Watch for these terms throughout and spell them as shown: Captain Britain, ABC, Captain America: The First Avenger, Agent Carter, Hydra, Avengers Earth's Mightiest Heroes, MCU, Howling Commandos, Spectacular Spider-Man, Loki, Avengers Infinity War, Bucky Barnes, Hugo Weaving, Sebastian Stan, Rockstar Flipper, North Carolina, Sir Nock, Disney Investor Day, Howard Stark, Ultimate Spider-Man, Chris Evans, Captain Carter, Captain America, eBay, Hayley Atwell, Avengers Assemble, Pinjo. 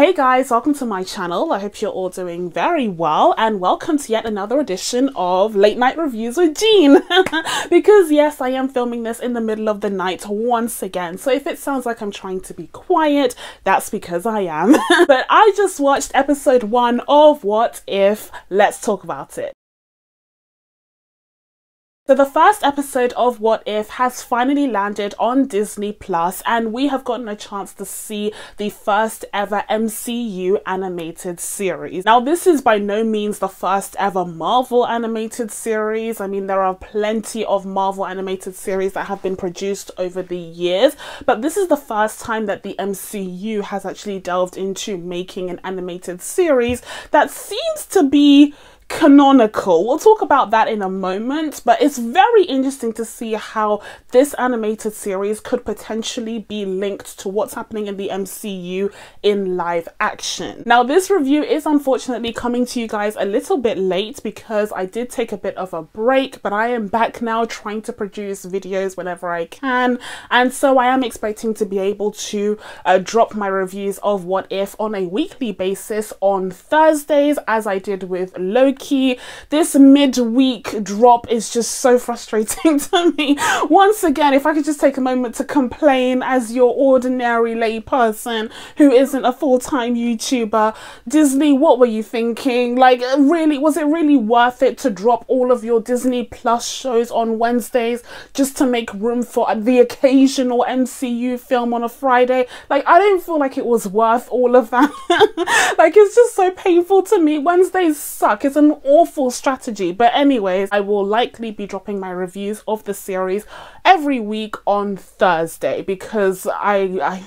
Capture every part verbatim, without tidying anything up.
Hey guys, welcome to my channel. I hope you're all doing very well and welcome to yet another edition of Late Night Reviews with Jean. Because yes, I am filming this in the middle of the night once again. So if it sounds like I'm trying to be quiet, that's because I am. But I just watched episode one of What If? Let's talk about it. So the first episode of What If has finally landed on Disney plus, and we have gotten a chance to see the first ever M C U animated series. Now this is by no means the first ever Marvel animated series. I mean, there are plenty of Marvel animated series that have been produced over the years, but this is the first time that the M C U has actually delved into making an animated series that seems to be canonical. We'll talk about that in a moment, but it's very interesting to see how this animated series could potentially be linked to what's happening in the M C U in live action. Now this review is unfortunately coming to you guys a little bit late because I did take a bit of a break, but I am back now trying to produce videos whenever I can, and so I am expecting to be able to uh, drop my reviews of What If on a weekly basis on Thursdays, as I did with Loki. This midweek drop is just so frustrating to me. Once again, if I could just take a moment to complain as your ordinary lay person who isn't a full-time YouTuber, Disney, what were you thinking? Like, really, was it really worth it to drop all of your Disney Plus shows on Wednesdays just to make room for the occasional M C U film on a Friday? Like, I don't feel like it was worth all of that. Like, it's just so painful to me. Wednesdays suck. It's an awful strategy, but anyways, I will likely be dropping my reviews of the series every week on Thursday because I I,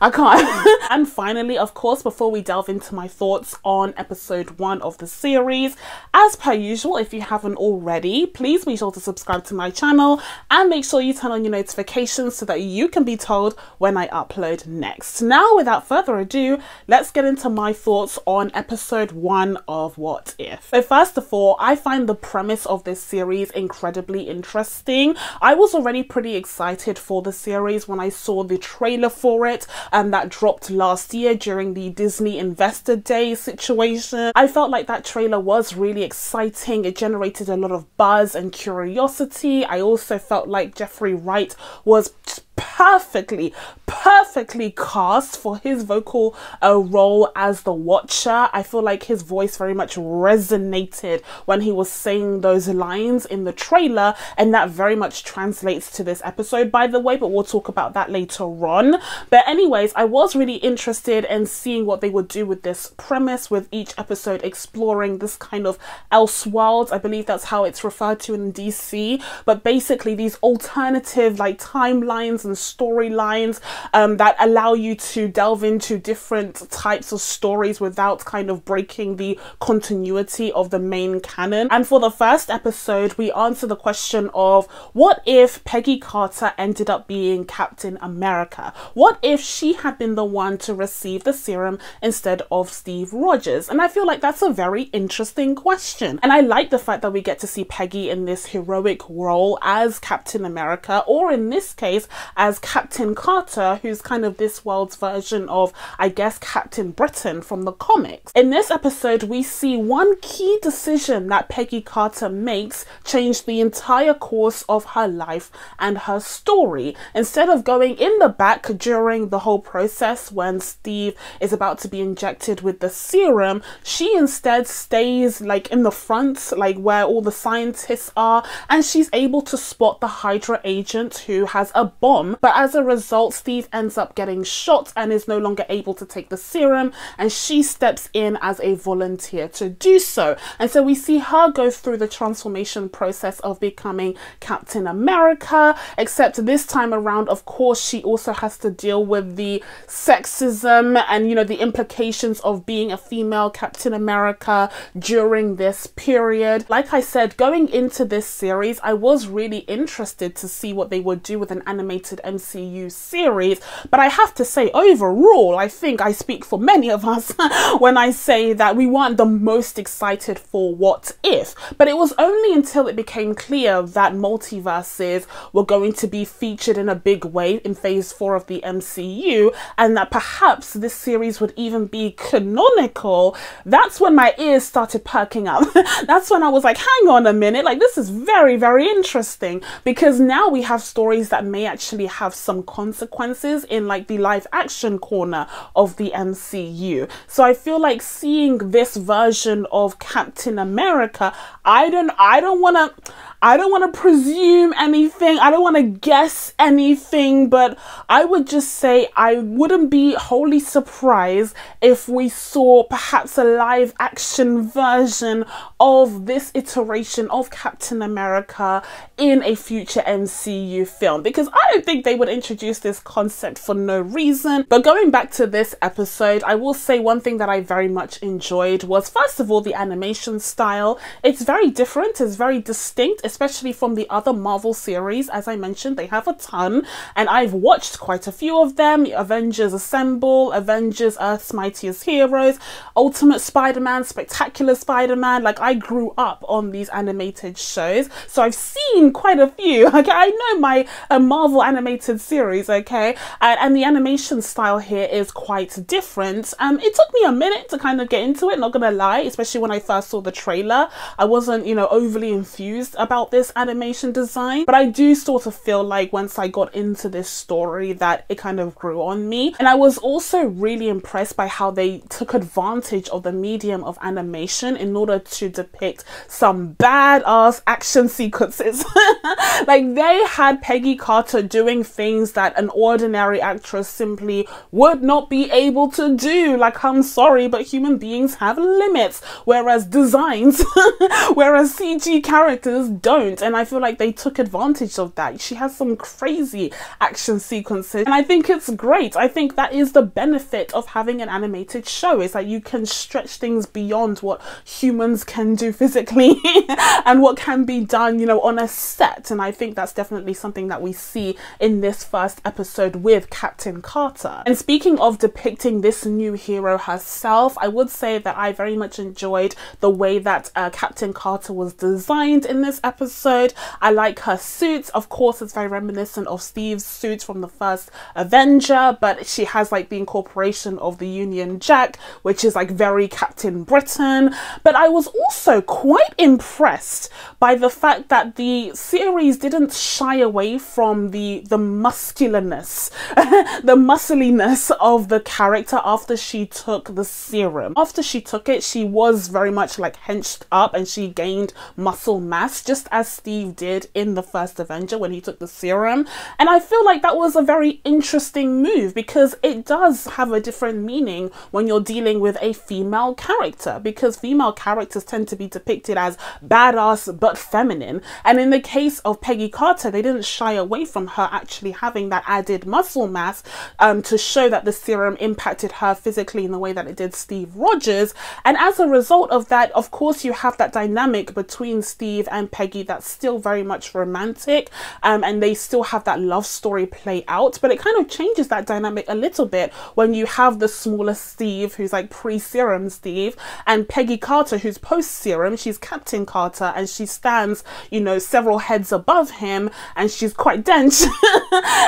I can't. And finally, of course, before we delve into my thoughts on episode one of the series, as per usual, if you haven't already, please be sure to subscribe to my channel and make sure you turn on your notifications so that you can be told when I upload next. Now, without further ado, let's get into my thoughts on episode one of What If? So first of all, I find the premise of this series incredibly interesting. I was already pretty excited for the series when I saw the trailer for it, and that dropped last year during the Disney Investor Day situation. I felt like that trailer was really exciting. It generated a lot of buzz and curiosity. I also felt like Jeffrey Wright was perfectly, perfectly cast for his vocal uh, role as the Watcher. I feel like his voice very much resonated when he was saying those lines in the trailer, and that very much translates to this episode, by the way, but we'll talk about that later on. But anyways, I was really interested in seeing what they would do with this premise, with each episode exploring this kind of elseworlds. I believe that's how it's referred to in D C, but basically these alternative like timelines and storylines um, that allow you to delve into different types of stories without kind of breaking the continuity of the main canon. And for the first episode, we answer the question of what if Peggy Carter ended up being Captain America? What if she had been the one to receive the serum instead of Steve Rogers? And I feel like that's a very interesting question. And I like the fact that we get to see Peggy in this heroic role as Captain America, or in this case, as Captain Carter, who's kind of this world's version of, I guess, Captain Britain from the comics. In this episode, we see one key decision that Peggy Carter makes change the entire course of her life and her story. Instead of going in the back during the whole process when Steve is about to be injected with the serum, she instead stays like in the front, like where all the scientists are, and she's able to spot the Hydra agent who has a bomb. But as a result, Steve ends up getting shot and is no longer able to take the serum, and she steps in as a volunteer to do so. And so we see her go through the transformation process of becoming Captain America, except this time around, of course, she also has to deal with the sexism and, you know, the implications of being a female Captain America during this period. Like I said, going into this series, I was really interested to see what they would do with an animated animated M C U series. But I have to say, overall, I think I speak for many of us when I say that we weren't the most excited for What If? But it was only until it became clear that multiverses were going to be featured in a big way in phase four of the M C U, and that perhaps this series would even be canonical. That's when my ears started perking up. That's when I was like, hang on a minute, like this is very, very interesting, because now we have stories that may actually have some consequences in like the live action corner of the M C U. So I feel like seeing this version of Captain America, I don't I don't wanna I don't wanna presume anything, I don't wanna guess anything, but I would just say I wouldn't be wholly surprised if we saw perhaps a live action version of this iteration of Captain America in a future M C U film, because I don't think they would introduce this concept for no reason. But going back to this episode, I will say one thing that I very much enjoyed was, first of all, the animation style. It's very different, it's very distinct, especially from the other Marvel series. As I mentioned, they have a ton, and I've watched quite a few of them: Avengers Assemble, Avengers Earth's Mightiest Heroes, Ultimate Spider-Man, Spectacular Spider-Man. Like, I grew up on these animated shows, so I've seen quite a few. Okay, I know my uh, Marvel animated series, okay, and, and the animation style here is quite different. Um, it took me a minute to kind of get into it, not gonna lie, especially when I first saw the trailer. I wasn't, you know, overly enthused about this animation design, but I do sort of feel like once I got into this story that it kind of grew on me. And I was also really impressed by how they took advantage of the medium of animation in order to depict some badass action sequences. Like, they had Peggy Carter doing things that an ordinary actress simply would not be able to do. Like, I'm sorry, but human beings have limits, whereas designs whereas C G characters don't, and I feel like they took advantage of that. She has some crazy action sequences, and I think it's great. I think that is the benefit of having an animated show, is that you can stretch things beyond what humans can do physically and what can be done, you know, on a set. And I think that's definitely something that we see in this first episode with Captain Carter. And speaking of depicting this new hero herself, I would say that I very much enjoyed the way that uh, Captain Carter was designed in this episode. I like her suit. Of course, it's very reminiscent of Steve's suit from the first Avenger, but she has like the incorporation of the Union Jack, which is like very Captain Britain. But I was also quite impressed by the fact that the series didn't shy away from the the muscularness, the muscliness of the character after she took the serum. After she took it, she was very much like hunched up and she gained muscle mass, just as Steve did in the first Avenger when he took the serum. And I feel like that was a very interesting move, because it does have a different meaning when you're dealing with a female character, because female characters tend to be depicted as badass but feminine. And in the case of Peggy Carter, they didn't shy away from her actually having that added muscle mass um, to show that the serum impacted her physically in the way that it did Steve Rogers. And as a result of that, of course, you have that dynamic between Steve and Peggy that's still very much romantic, um, and they still have that love story play out, but it kind of changes that dynamic a little bit when you have the smaller Steve, who's like pre-serum Steve, and Peggy Carter, who's post-serum. She's Captain Carter, and she stands, you know, several heads above him, and she's quite dense.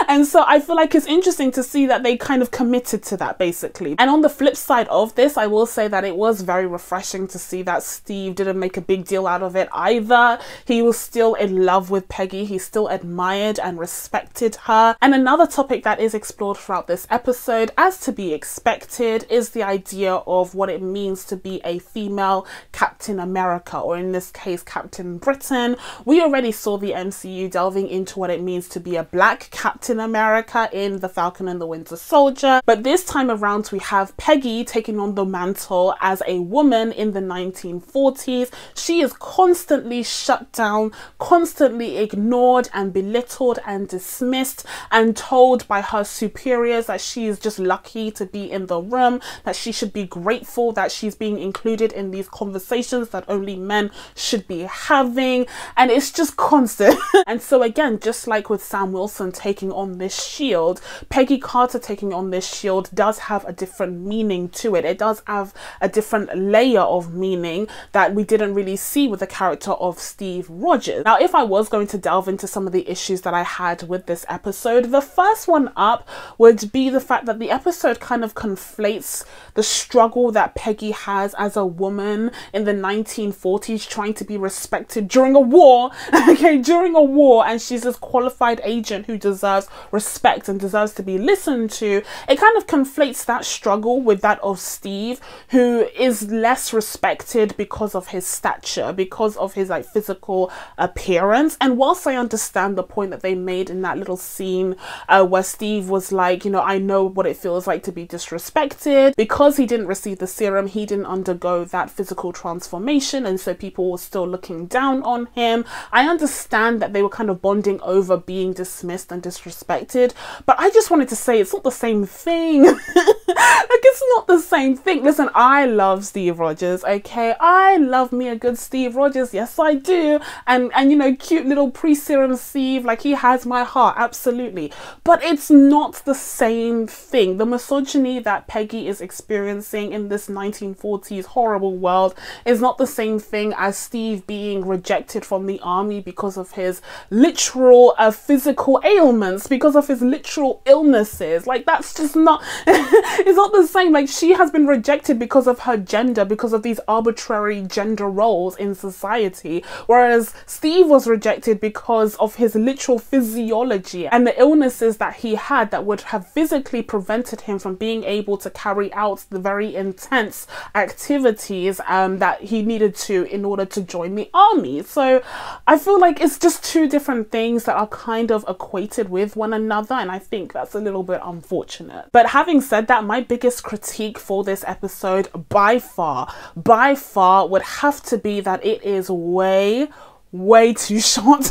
And so I feel like it's interesting to see that they kind of committed to that, basically. And on the flip side of this, I will say that it was very refreshing to see that Steve didn't make a big deal out of it either. He was still in love with Peggy, he still admired and respected her. And another topic that is explored throughout this episode, as to be expected, is the idea of what it means to be a female Captain America, or in this case Captain Britain. We already saw the M C U delving into what it means to be a black Captain America in the Falcon and the Winter Soldier, but this time around we have Peggy taking on the mantle as a woman in the nineteen forties. She is constantly shut down down, constantly ignored and belittled and dismissed, and told by her superiors that she is just lucky to be in the room, that she should be grateful that she's being included in these conversations that only men should be having. And it's just constant. And so again, just like with Sam Wilson taking on this shield, Peggy Carter taking on this shield does have a different meaning to it. It does have a different layer of meaning that we didn't really see with the character of Steve Rogers. Now, if I was going to delve into some of the issues that I had with this episode, the first one up would be the fact that the episode kind of conflates the struggle that Peggy has as a woman in the nineteen forties trying to be respected during a war, okay, during a war, and she's this qualified agent who deserves respect and deserves to be listened to. It kind of conflates that struggle with that of Steve, who is less respected because of his stature, because of his like physical appearance. And whilst I understand the point that they made in that little scene uh, where Steve was like, you know, I know what it feels like to be disrespected, because he didn't receive the serum, he didn't undergo that physical transformation, and so people were still looking down on him. I understand that they were kind of bonding over being dismissed and disrespected, but I just wanted to say it's not the same thing. Like, it's not the same thing. Listen, I love Steve Rogers, okay? I love me a good Steve Rogers, yes I do. And and you know, cute little pre-serum Steve, like, he has my heart, absolutely. But it's not the same thing. The misogyny that Peggy is experiencing in this nineteen forties horrible world is not the same thing as Steve being rejected from the army because of his literal uh, physical ailments, because of his literal illnesses. Like, that's just not it's not the same. Like, she has been rejected because of her gender, because of these arbitrary gender roles in society, whereas Steve was rejected because of his literal physiology and the illnesses that he had that would have physically prevented him from being able to carry out the very intense activities um, that he needed to in order to join the army. So I feel like it's just two different things that are kind of equated with one another, and I think that's a little bit unfortunate. But having said that, my biggest critique for this episode by far, by far would have to be that it is way, way too short.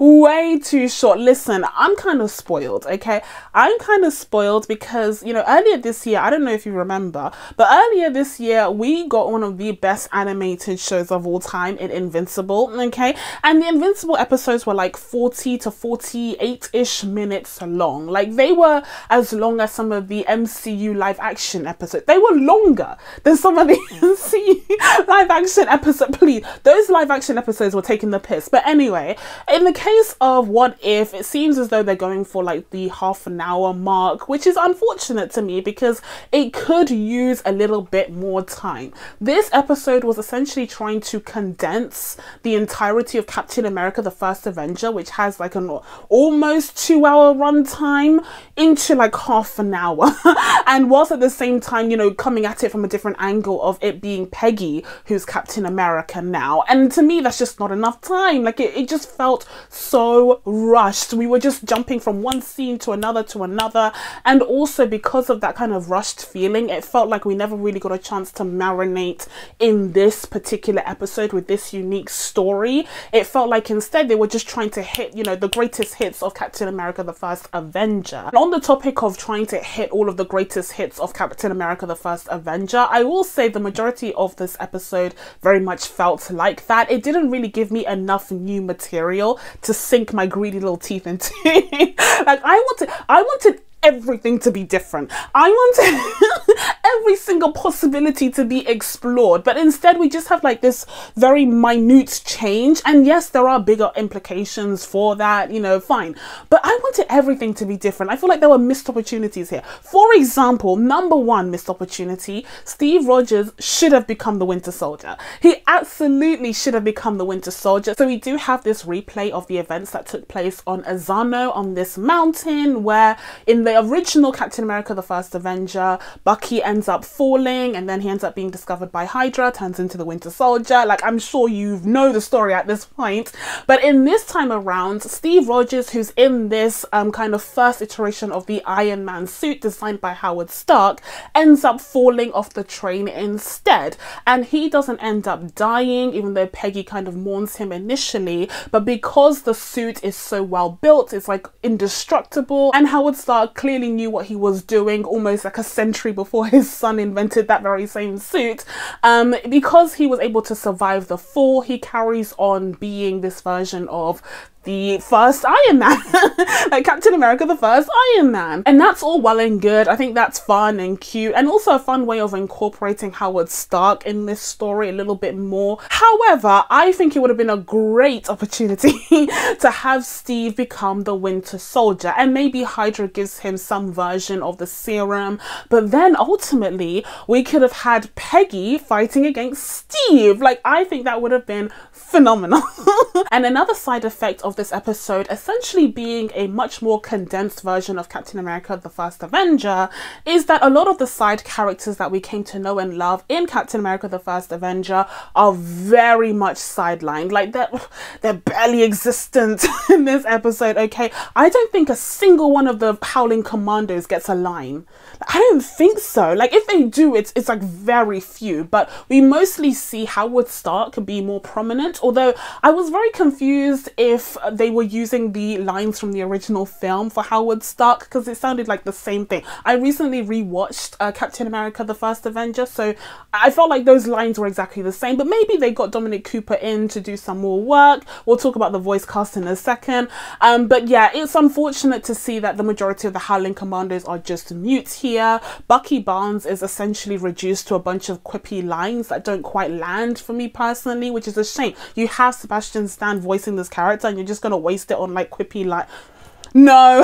Way too short. Listen, I'm kind of spoiled, okay? I'm kind of spoiled because, you know, earlier this year, I don't know if you remember, but earlier this year, we got one of the best animated shows of all time in Invincible, okay? And the Invincible episodes were like forty to forty-eight-ish minutes long. Like, they were as long as some of the M C U live action episodes. They were longer than some of the M C U live action episodes. Please, those live action episodes were taking the piss. But anyway, in the case of What If, it seems as though they're going for like the half an hour mark, which is unfortunate to me because it could use a little bit more time. This episode was essentially trying to condense the entirety of Captain America: The First Avenger, which has like an almost two hour runtime, into like half an hour. And whilst at the same time, you know, coming at it from a different angle of it being Peggy who's Captain America now. And to me, that's just not enough time. Like, it, it just felt so rushed. We were just jumping from one scene to another to another, and also because of that kind of rushed feeling, it felt like we never really got a chance to marinate in this particular episode with this unique story. It felt like instead they were just trying to hit, you know, the greatest hits of Captain America: The First Avenger. And on the topic of trying to hit all of the greatest hits of Captain America: The First Avenger, I will say the majority of this episode very much felt like that. It didn't really give me enough new material to sink my greedy little teeth into. Like, I wanted, I wanted everything to be different. I wanted every single possibility to be explored, but instead we just have like this very minute change. And yes, there are bigger implications for that, you know, fine, but I wanted everything to be different. I feel like there were missed opportunities here. For example, number one missed opportunity, Steve Rogers should have become the Winter Soldier. He absolutely should have become the Winter Soldier. So we do have this replay of the events that took place on Azano, on this mountain, where in the original Captain America: The First Avenger, Bucky ends up falling falling, and then he ends up being discovered by Hydra, turns into the Winter Soldier. Like, I'm sure you know the story at this point. But in this time around, Steve Rogers, who's in this um, kind of first iteration of the Iron Man suit designed by Howard Stark, ends up falling off the train instead. And he doesn't end up dying, even though Peggy kind of mourns him initially. But because the suit is so well built, it's like indestructible. And Howard Stark clearly knew what he was doing almost like a century before his son invented that very same suit. Um, because he was able to survive the fall, he carries on being this version of the first Iron Man, like Captain America, the first Iron Man. And that's all well and good. I think that's fun and cute, and also a fun way of incorporating Howard Stark in this story a little bit more. However, I think it would have been a great opportunity to have Steve become the Winter Soldier, and maybe Hydra gives him some version of the serum, but then ultimately we could have had Peggy fighting against Steve. Like, I think that would have been phenomenal. And another side effect of this episode essentially being a much more condensed version of Captain America: The First Avenger is that a lot of the side characters that we came to know and love in Captain America: The First Avenger are very much sidelined. Like, they're, they're barely existent in this episode, okay? I don't think a single one of the Howling Commandos gets a line. I don't think so. Like, if they do, it's, it's like very few, but we mostly see Howard Stark be more prominent, although I was very confused if they were using the lines from the original film for Howard Stark, because it sounded like the same thing. I recently rewatched uh, Captain America: The First Avenger, so I felt like those lines were exactly the same, but maybe they got Dominic Cooper in to do some more work. We'll talk about the voice cast in a second. Um, but yeah, it's unfortunate to see that the majority of the Howling Commandos are just mute here. Bucky Barnes is essentially reduced to a bunch of quippy lines that don't quite land for me personally, which is a shame. You have Sebastian Stan voicing this character and you're just gonna waste it on like quippy like no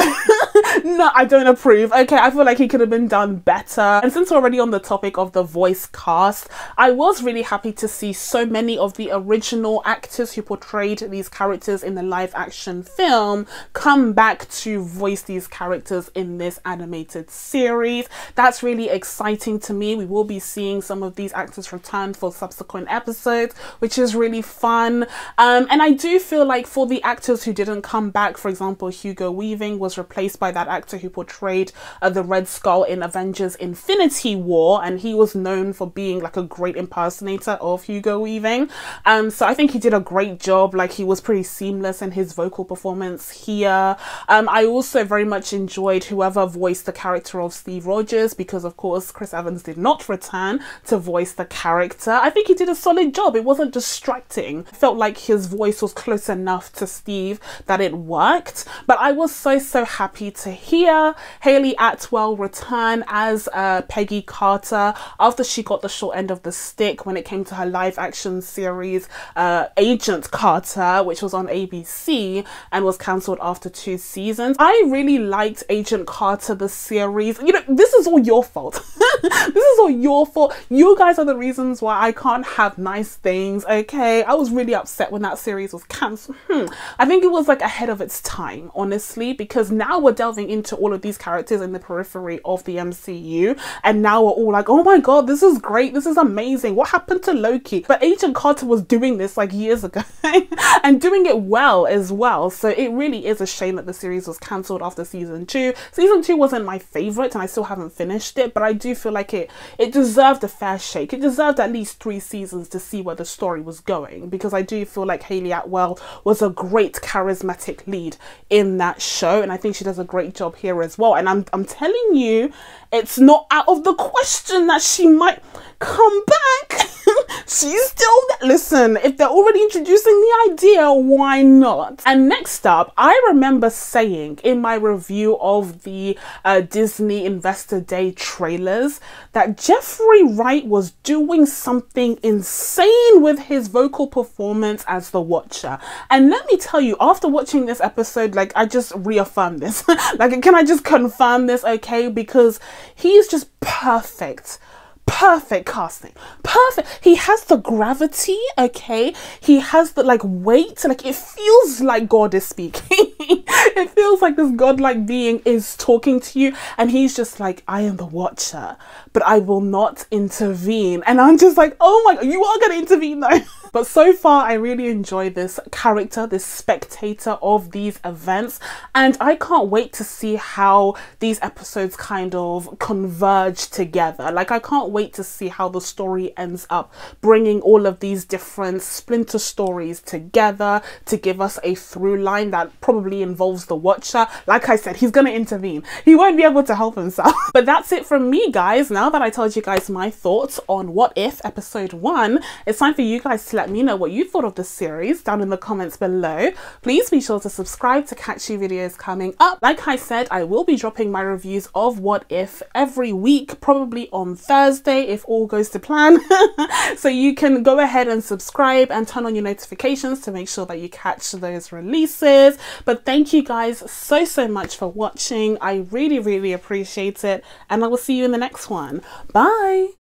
no I don't approve, okay? I feel like he could have been done better. And since we're already on the topic of the voice cast, I was really happy to see so many of the original actors who portrayed these characters in the live action film come back to voice these characters in this animated series. That's really exciting to me. We will be seeing some of these actors return for subsequent episodes, which is really fun. Um, and I do feel like for the actors who didn't come back, for example, Hugo Weaving was replaced by that actor who portrayed uh, the Red Skull in Avengers Infinity War, and he was known for being like a great impersonator of Hugo Weaving. Um, so I think he did a great job. Like, he was pretty seamless in his vocal performance here. Um, I also very much enjoyed whoever voiced the character of Steve Rogers, because of course Chris Evans did not return to voice the character. I think he did a solid job. It wasn't distracting. I felt like his voice was close enough to Steve that it worked. But I was so, so happy to hear Hayley Atwell return as uh, Peggy Carter after she got the short end of the stick when it came to her live action series uh, Agent Carter, which was on A B C and was cancelled after two seasons. I really liked Agent Carter, the series. You know, this is all your fault. This is all your fault. You guys are the reasons why I can't have nice things, okay? I was really upset when that series was cancelled. Hmm. I think it was like ahead of its time, honestly, because now we're delving into all of these characters in the periphery of the M C U, and now we're all like, oh my god, this is great, this is amazing, what happened to Loki? But Agent Carter was doing this like years ago and doing it well as well, so it really is a shame that the series was cancelled after season two. Season two wasn't my favourite and I still haven't finished it, but I do feel like it it deserved a fair shake. It deserved at least three seasons to see where the story was going, because I do feel like Hayley Atwell was a great charismatic lead in that show, and I think she does a great job here as well. And I'm, I'm telling you, it's not out of the question that she might come back. She's still there. Listen, if they're already introducing the idea, why not? And next up, I remember saying in my review of the uh, Disney Investor Day trailers that Jeffrey Wright was doing something insane with his vocal performance as the Watcher. And let me tell you, after watching this episode, like, I just reaffirmed this. Like, can I just confirm this, okay? Because he is just perfect. perfect casting, perfect. He has the gravity, okay, he has the like weight, like it feels like God is speaking. It feels like this godlike being is talking to you, and he's just like, I am the Watcher, but I will not intervene. And I'm just like, oh my god, you are gonna intervene though. But so far I really enjoy this character, this spectator of these events, and I can't wait to see how these episodes kind of converge together. Like, I can't wait to see how the story ends up bringing all of these different splinter stories together to give us a through line that probably involves the Watcher. Like I said, he's gonna intervene, he won't be able to help himself. But that's it from me, guys. Now that I told you guys my thoughts on What If episode one, it's time for you guys to let me know what you thought of this series down in the comments below. Please be sure to subscribe to catch new videos coming up. Like I said, I will be dropping my reviews of What If every week, probably on Thursday if all goes to plan. So you can go ahead and subscribe and turn on your notifications to make sure that you catch those releases. But thank you guys so so much for watching. I really really appreciate it, and I will see you in the next one. Bye.